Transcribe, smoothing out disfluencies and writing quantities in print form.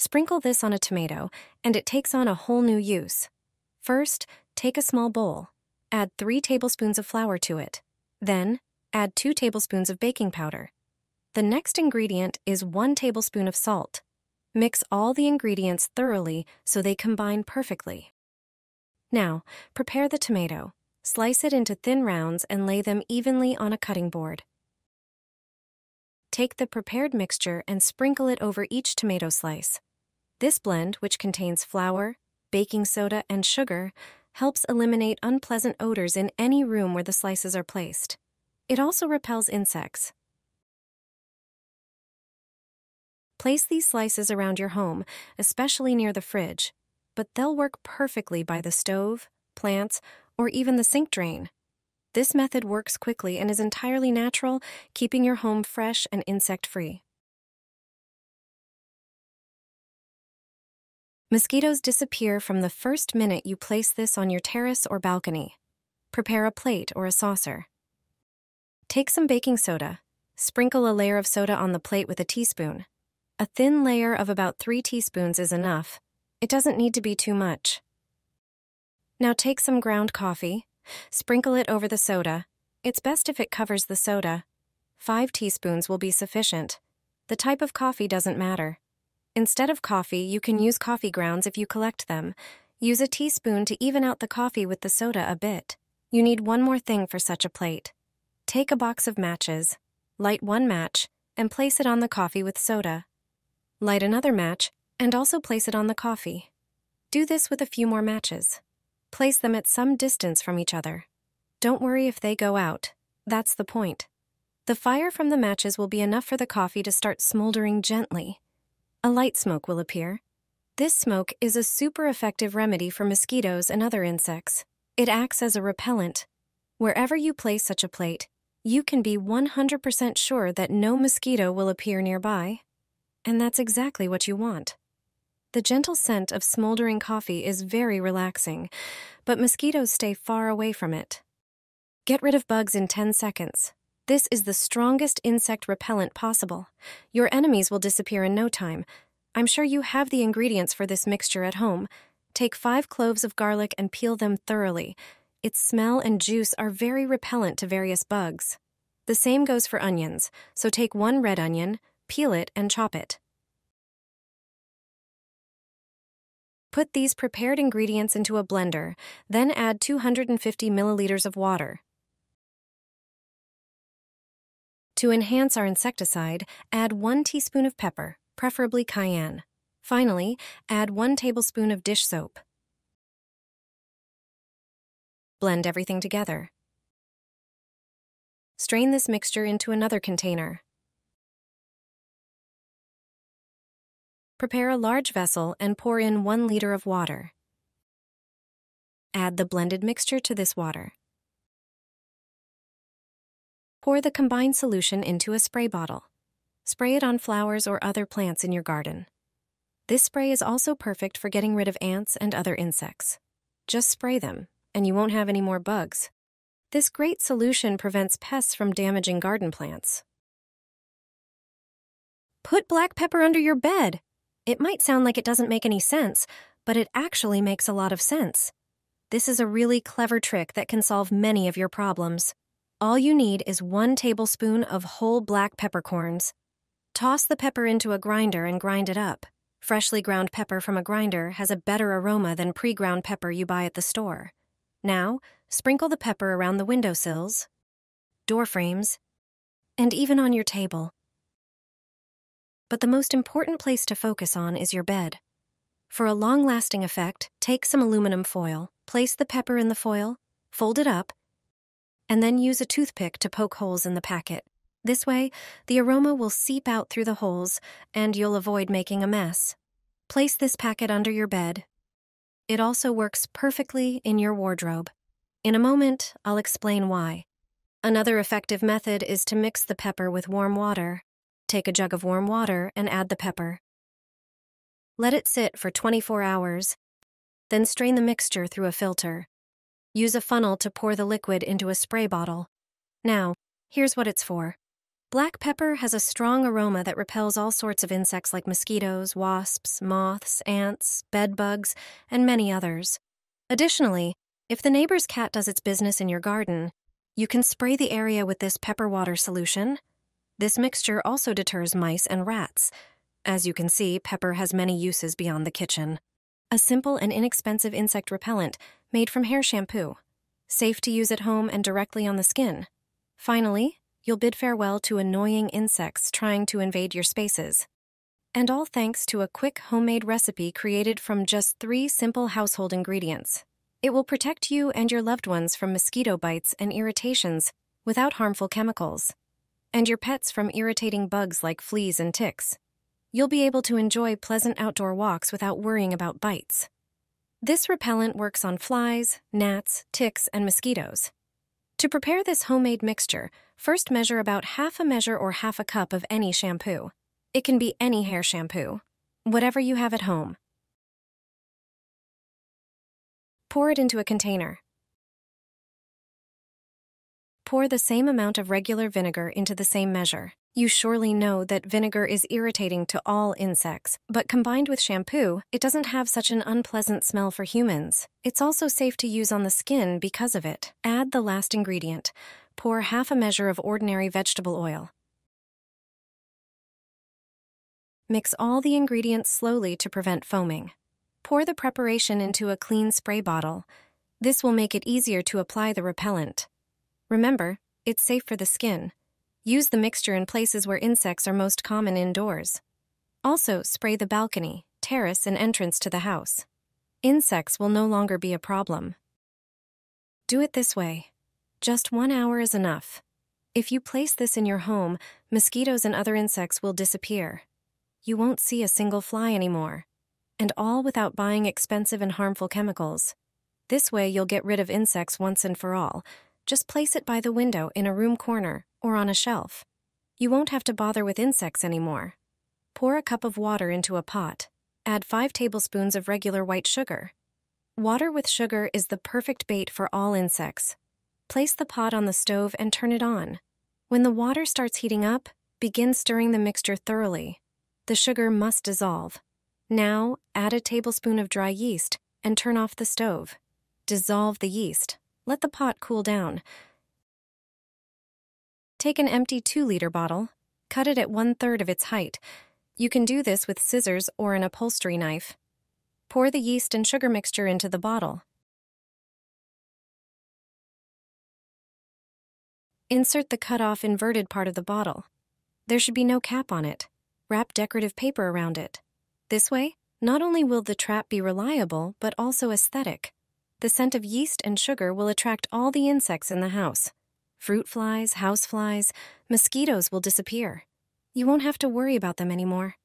Sprinkle this on a tomato, and it takes on a whole new use. First, take a small bowl. Add 3 tablespoons of flour to it. Then, add 2 tablespoons of baking powder. The next ingredient is 1 tablespoon of salt. Mix all the ingredients thoroughly so they combine perfectly. Now, prepare the tomato. Slice it into thin rounds and lay them evenly on a cutting board. Take the prepared mixture and sprinkle it over each tomato slice. This blend, which contains flour, baking soda, and sugar, helps eliminate unpleasant odors in any room where the slices are placed. It also repels insects. Place these slices around your home, especially near the fridge, but they'll work perfectly by the stove, plants, or even the sink drain. This method works quickly and is entirely natural, keeping your home fresh and insect-free. Mosquitoes disappear from the first minute you place this on your terrace or balcony. Prepare a plate or a saucer. Take some baking soda. Sprinkle a layer of soda on the plate with a teaspoon. A thin layer of about 3 teaspoons is enough. It doesn't need to be too much. Now take some ground coffee. Sprinkle it over the soda. It's best if it covers the soda. 5 teaspoons will be sufficient. The type of coffee doesn't matter. Instead of coffee, you can use coffee grounds if you collect them. Use a teaspoon to even out the coffee with the soda a bit. You need one more thing for such a plate. Take a box of matches. Light one match and place it on the coffee with soda. Light another match and also place it on the coffee. Do this with a few more matches. Place them at some distance from each other. Don't worry if they go out. That's the point. The fire from the matches will be enough for the coffee to start smoldering gently. A light smoke will appear. This smoke is a super effective remedy for mosquitoes and other insects. It acts as a repellent. Wherever you place such a plate, you can be 100% sure that no mosquito will appear nearby. And that's exactly what you want. The gentle scent of smoldering coffee is very relaxing, but mosquitoes stay far away from it. Get rid of bugs in 10 seconds. This is the strongest insect repellent possible. Your enemies will disappear in no time. I'm sure you have the ingredients for this mixture at home. Take 5 cloves of garlic and peel them thoroughly. Its smell and juice are very repellent to various bugs. The same goes for onions, so take 1 red onion, peel it and chop it. Put these prepared ingredients into a blender, then add 250 milliliters of water. To enhance our insecticide, add 1 teaspoon of pepper, preferably cayenne. Finally, add 1 tablespoon of dish soap. Blend everything together. Strain this mixture into another container. Prepare a large vessel and pour in 1 liter of water. Add the blended mixture to this water. Pour the combined solution into a spray bottle. Spray it on flowers or other plants in your garden. This spray is also perfect for getting rid of ants and other insects. Just spray them, and you won't have any more bugs. This great solution prevents pests from damaging garden plants. Put black pepper under your bed. It might sound like it doesn't make any sense, but it actually makes a lot of sense. This is a really clever trick that can solve many of your problems. All you need is 1 tablespoon of whole black peppercorns. Toss the pepper into a grinder and grind it up. Freshly ground pepper from a grinder has a better aroma than pre-ground pepper you buy at the store. Now, sprinkle the pepper around the windowsills, door frames, and even on your table. But the most important place to focus on is your bed. For a long-lasting effect, take some aluminum foil, place the pepper in the foil, fold it up, and then use a toothpick to poke holes in the packet. This way, the aroma will seep out through the holes and you'll avoid making a mess. Place this packet under your bed. It also works perfectly in your wardrobe. In a moment, I'll explain why. Another effective method is to mix the pepper with warm water. Take a jug of warm water and add the pepper. Let it sit for 24 hours, then strain the mixture through a filter. Use a funnel to pour the liquid into a spray bottle. Now, here's what it's for. Black pepper has a strong aroma that repels all sorts of insects like mosquitoes, wasps, moths, ants, bed bugs, and many others. Additionally, if the neighbor's cat does its business in your garden, you can spray the area with this pepper water solution. This mixture also deters mice and rats. As you can see, pepper has many uses beyond the kitchen. A simple and inexpensive insect repellent made from hair shampoo. Safe to use at home and directly on the skin. Finally, you'll bid farewell to annoying insects trying to invade your spaces. And all thanks to a quick homemade recipe created from just 3 simple household ingredients. It will protect you and your loved ones from mosquito bites and irritations without harmful chemicals, and your pets from irritating bugs like fleas and ticks. You'll be able to enjoy pleasant outdoor walks without worrying about bites. This repellent works on flies, gnats, ticks, and mosquitoes. To prepare this homemade mixture, first measure about half a measure or half a cup of any shampoo. It can be any hair shampoo, whatever you have at home. Pour it into a container. Pour the same amount of regular vinegar into the same measure. You surely know that vinegar is irritating to all insects, but combined with shampoo, it doesn't have such an unpleasant smell for humans. It's also safe to use on the skin because of it. Add the last ingredient. Pour half a measure of ordinary vegetable oil. Mix all the ingredients slowly to prevent foaming. Pour the preparation into a clean spray bottle. This will make it easier to apply the repellent. Remember, it's safe for the skin. Use the mixture in places where insects are most common indoors. Also, spray the balcony, terrace, and entrance to the house. Insects will no longer be a problem. Do it this way. Just 1 hour is enough. If you place this in your home, mosquitoes and other insects will disappear. You won't see a single fly anymore. And all without buying expensive and harmful chemicals. This way you'll get rid of insects once and for all. Just place it by the window in a room corner or on a shelf. You won't have to bother with insects anymore. Pour a cup of water into a pot. Add 5 tablespoons of regular white sugar. Water with sugar is the perfect bait for all insects. Place the pot on the stove and turn it on. When the water starts heating up, begin stirring the mixture thoroughly. The sugar must dissolve. Now, add a tablespoon of dry yeast and turn off the stove. Dissolve the yeast. Let the pot cool down. Take an empty 2-liter bottle, cut it at 1/3 of its height. You can do this with scissors or an upholstery knife. Pour the yeast and sugar mixture into the bottle. Insert the cut-off inverted part of the bottle. There should be no cap on it. Wrap decorative paper around it. This way, not only will the trap be reliable, but also aesthetic. The scent of yeast and sugar will attract all the insects in the house. Fruit flies, house flies, mosquitoes will disappear. You won't have to worry about them anymore.